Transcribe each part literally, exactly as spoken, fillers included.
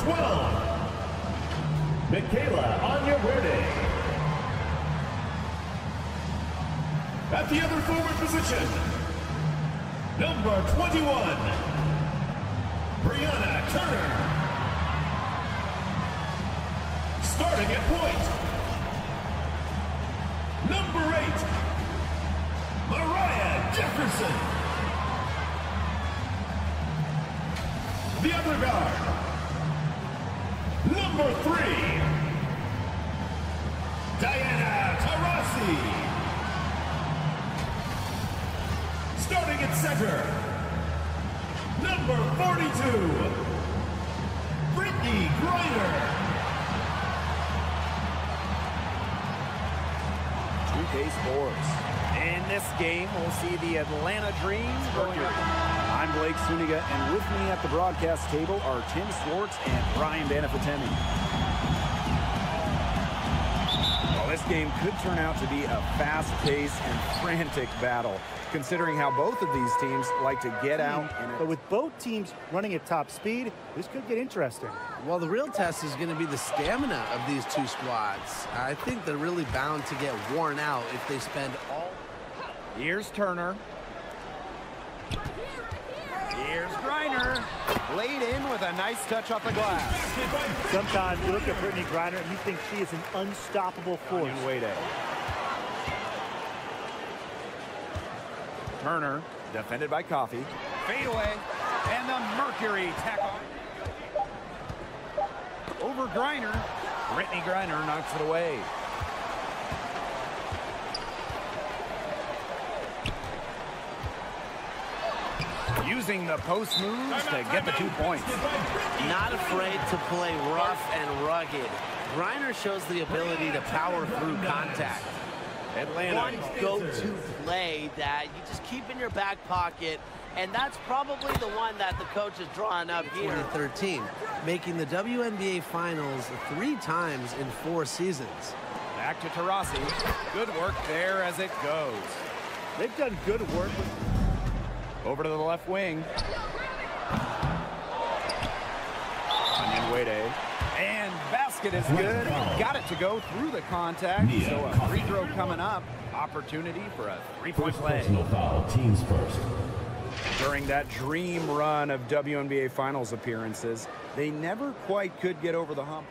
twelve, Mikaela Onyenwere. At the other forward position, number twenty-one, Brianna Turner. Starting at point, number eight, Moriah Jefferson. The other guard, number three, Diana Taurasi. Starting at center, number forty-two, Brittney Griner. two K Sports. And this game, we'll see the Atlanta Dreams going. I'm Blake Suniga, and with me at the broadcast table are Tim Swartz and Brian Banifatemi. Well, this game could turn out to be a fast-paced and frantic battle, considering how both of these teams like to get out. And but with both teams running at top speed, this could get interesting. Well, the real test is going to be the stamina of these two squads. I think they're really bound to get worn out if they spend all... Here's Turner. Here's Griner, laid in with a nice touch off the glass. Sometimes you look at Brittney Griner and you think she is an unstoppable force. Turner, defended by Coffey. Fade away, and the Mercury tackle. Over Griner, Brittney Griner knocks it away. Using the post moves to get the two points. Not afraid to play rough and rugged. Griner shows the ability to power through contact. Atlanta. One go-to play that you just keep in your back pocket, and that's probably the one that the coach is drawing up here. twenty thirteen, making the W N B A Finals three times in four seasons. Back to Taurasi. Good work there as it goes. They've done good work with... Over to the left wing. Onyenwere. And basket is good. Got it to go through the contact. So a free throw coming up. Opportunity for a three-point play. Teams first. During that dream run of W N B A Finals appearances, they never quite could get over the hump.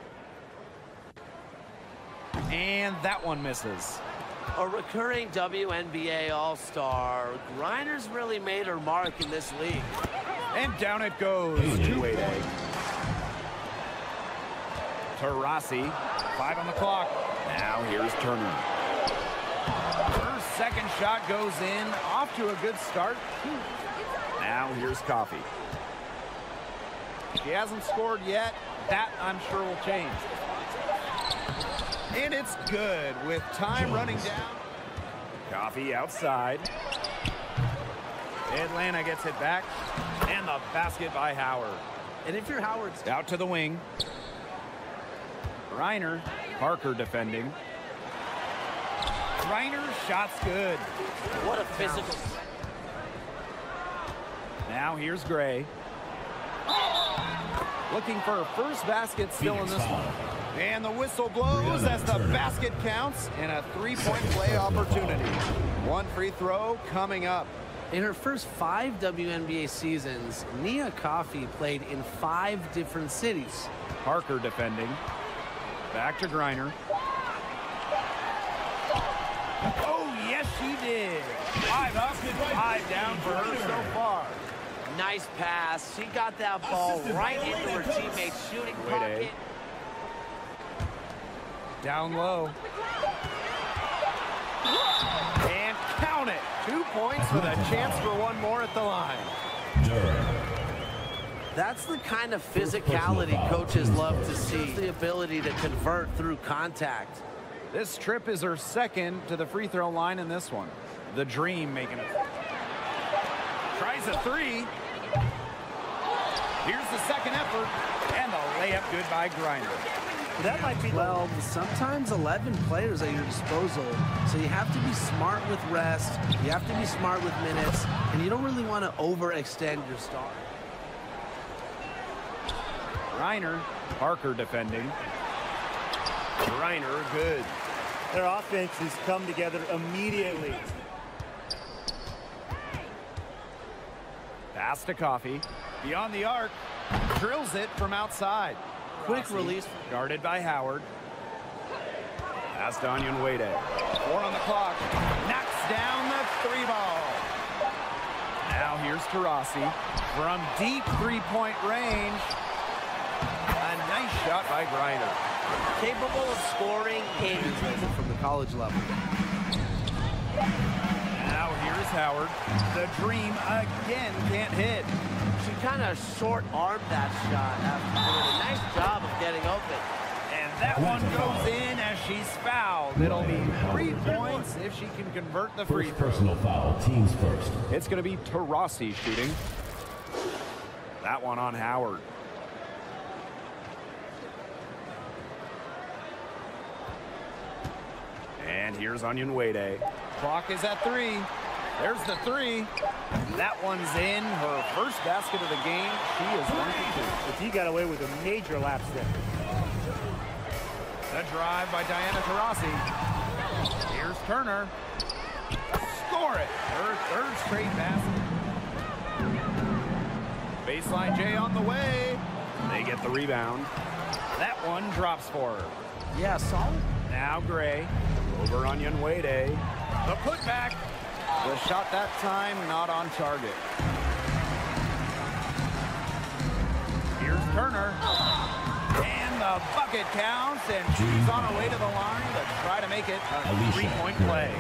And that one misses. A recurring W N B A All-Star, Griner's really made her mark in this league. And down it goes. Taurasi, five on the clock. Now here's Turner. Her second shot goes in, off to a good start. Now here's Coffey. She hasn't scored yet. That, I'm sure, will change. And it's good with time Jones. Running down. Coffey outside. Atlanta gets it back. And the basket by Howard. And if you're Howard's... Out to the wing. Griner. Parker defending. Griner shot's good. What a physical... Now here's Gray. Looking for her first basket still Phoenix in this one. Hall. And the whistle blows as the basket counts and a three-point play opportunity. One free throw coming up. In her first five W N B A seasons, Nia Coffey played in five different cities. Parker defending. Back to Griner. Oh, yes, she did. Five up, five down for her so far. Nice pass. She got that ball right into her teammate's shooting pocket. Down low. And count it. Two points with a chance for one more at the line. Durr. That's the kind of physicality coaches love to see. The ability to convert through contact. This trip is her second to the free throw line in this one. The Dream making it. Tries a three. Here's the second effort. And the layup good by Griner. That might be twelve, sometimes eleven players at your disposal. So you have to be smart with rest. You have to be smart with minutes. And you don't really want to overextend your star. Griner. Parker defending. Griner, good. Their offense has come together immediately. Pass to Coffey. Beyond the arc. Drills it from outside. Quick release. Guarded by Howard. Pass to Onyenwere. Four on the clock. Knocks down the three ball. Now here's Taurasi from deep three-point range. A nice shot by Griner. Capable of scoring in from the college level. Now here's Howard. The Dream again can't hit. She kind of short-armed that shot after doing a nice job of getting open. And that one goes in as she's fouled. It'll be three points if she can convert the free throw. Personal foul, teams first. It's going to be Taurasi shooting. That one on Howard. And here's Onyenwere. Clock is at three. There's the three. That one's in. Her first basket of the game. She is one for two. But he got away with a major lapse there. The drive by Diana Taurasi. Here's Turner. Score it. Her third straight basket. Baseline J on the way. They get the rebound. That one drops for her. Yeah, solid. Now Gray. Over Onyenwere. The putback. The shot that time not on target. Here's Turner. And the bucket counts, and she's on her way to the line to try to make it a three-point play.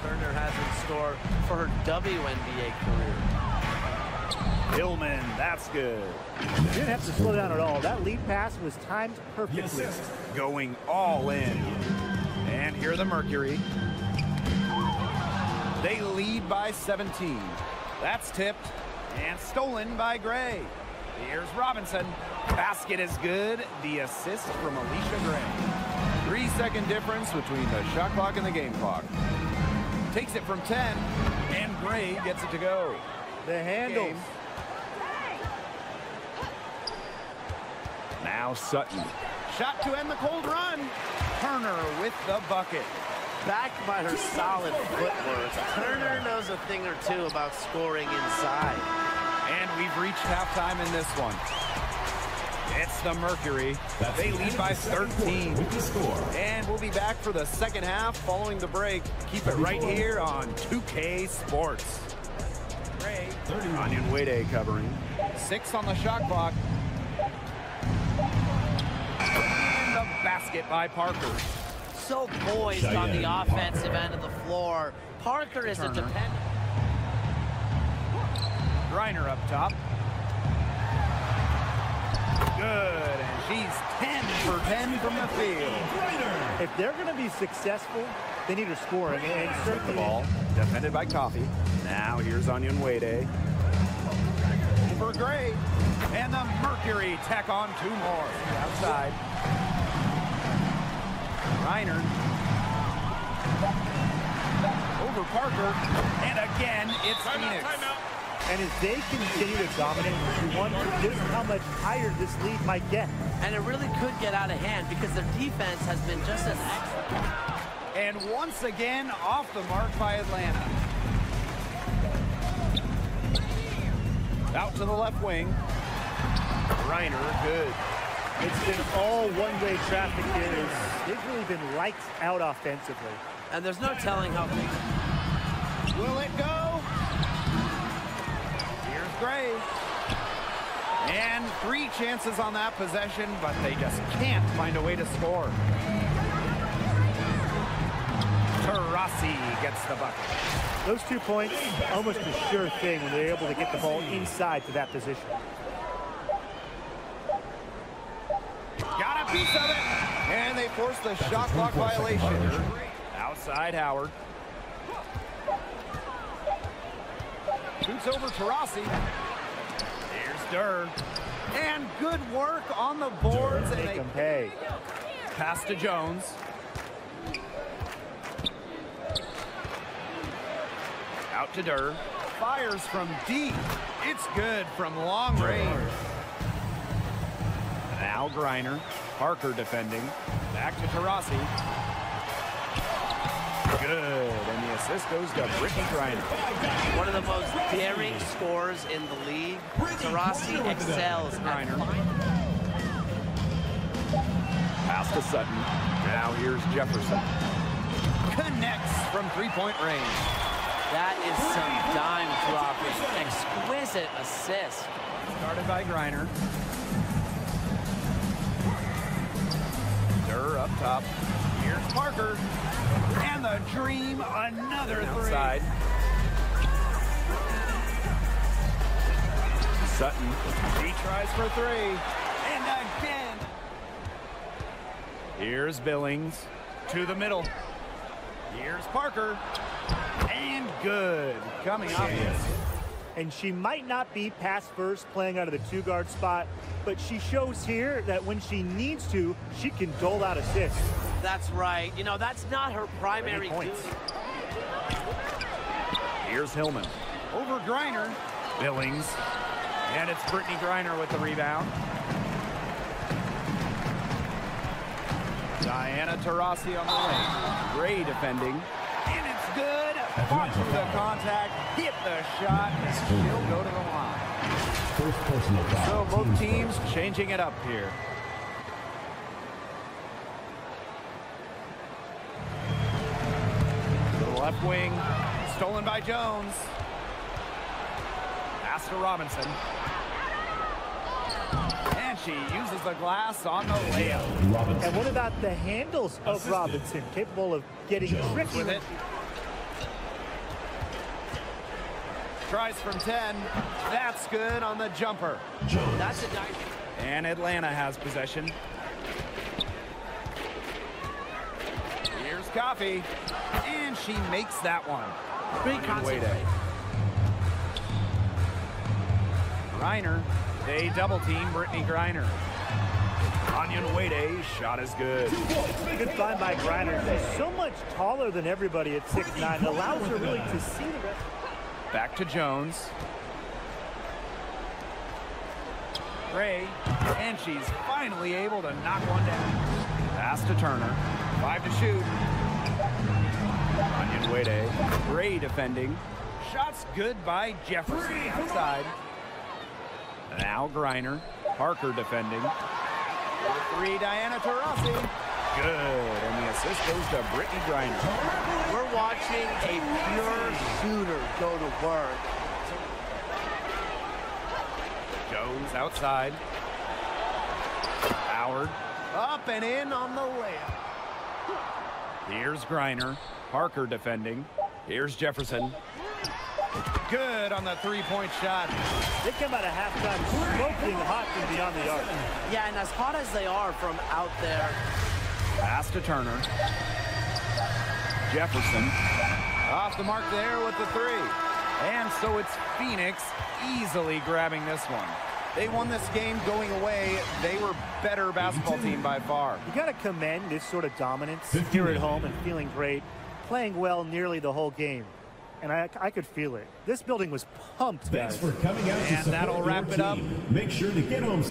Turner has in store for her W N B A career. Hillman, that's good. Didn't have to slow down at all. That lead pass was timed perfectly. Yes. Going all in. And here are the Mercury. They lead by seventeen. That's tipped and stolen by Gray. Here's Robinson. Basket is good. The assist from Alysha Gray. Three-second difference between the shot clock and the game clock. Takes it from ten, and Gray gets it to go. The handle. Now Sutton. Shot to end the cold run. Turner with the bucket. Backed by her solid footwork. Turner knows a thing or two about scoring inside. And we've reached halftime in this one. It's the Mercury. They lead by thirteen. And we'll be back for the second half following the break. Keep it right here on two K Sports. Onyenwere covering. Six on the shot clock. And the basket by Parker. So poised Cheyenne on the offensive Parker. End of the floor. Parker is Turner. A dependent. Griner up top. Good. And she's ten for ten from the field. If they're going to be successful, they need to score. And, and certainly the ball. Defended by Coffey. Now here's Onyenwere. For Gray. And the Mercury tack on two more. Outside. Griner. Over Parker. And again, it's time Phoenix. Out, out. And as they continue to dominate, you wonder just how much higher this lead might get. And it really could get out of hand because their defense has been just as excellent. And once again, off the mark by Atlanta. Out to the left wing. Griner, good. It's been all one-way traffic here. They've really been lights out offensively. And there's no telling how big. Will it go? Here's Gray. And three chances on that possession, but they just can't find a way to score. Taurasi gets the bucket. Those two points, almost a sure thing when they're able to get the ball inside to that position. Got a piece of it, and they force the That's shot clock violation. Outside Howard. Shoots over Taurasi. There's Durr. And good work on the boards. Durr, and they pay. Pass to Jones. out to Durr. Fires from deep. It's good from long range. Now Griner. Parker defending. Back to Taurasi. Good. And the assist goes to Brittney Griner. One of the most daring scorers in the league. Taurasi excels at Griner. Pass to Sutton. Now here's Jefferson. Connects from three-point range. That is some dime dropping. Exquisite assist. Started by Griner. Durr up top. Here's Parker. And the Dream, another three. Outside. Sutton. He tries for three. And again. Here's Billings. To the middle. Here's Parker. And good. Coming off. And she might not be pass first playing out of the two-guard spot, but she shows here that when she needs to, she can dole out assists. That's right. You know, that's not her primary duty. Here's Hillman. Over Griner. Billings. And it's Brittney Griner with the rebound. Diana Taurasi on the lane. Gray defending. And it's good. Watch the contact, hit the shot, and she'll go to the line. First personal foul. So both teams changing it up here. To the left wing, stolen by Jones. Pass to Robinson. And she uses the glass on the layup. Robinson. And what about the handles of Assisted. Robinson? Capable of getting Jones. Tricky with it. Tries from ten. That's good on the jumper. Jones. That's a dive. And Atlanta has possession. Here's Coffey. And she makes that one. Big concentrate. Griner. They double team Brittney Griner. Onyenwere, shot is good. Good find by Griner. She's so much taller than everybody at six nine. It allows her really to see the rest. Back to Jones. Gray, and she's finally able to knock one down. Pass to Turner. Five to shoot. Onyenwere. Gray defending. Shots good by Jefferson outside. Now Griner. Parker defending. Three, Diana Taurasi. Good, and the assist goes to Brittney Griner. We're watching a pure shooter go to work. Jones outside. Howard up and in on the layup. Here's Griner. Parker defending. Here's Jefferson. Good on the three-point shot. They come out of halftime smoking hot from beyond the arc. Yeah, and as hot as they are from out there. Pass to Turner. Jefferson off the mark there with the three. And so it's Phoenix easily grabbing this one. They won this game going away. They were better basketball team by far. You got to commend this sort of dominance here at home and feeling great, playing well nearly the whole game. And I, I could feel it. This building was pumped, guys. Thanks for coming out to support your team. And that'll wrap it up. Make sure to get home.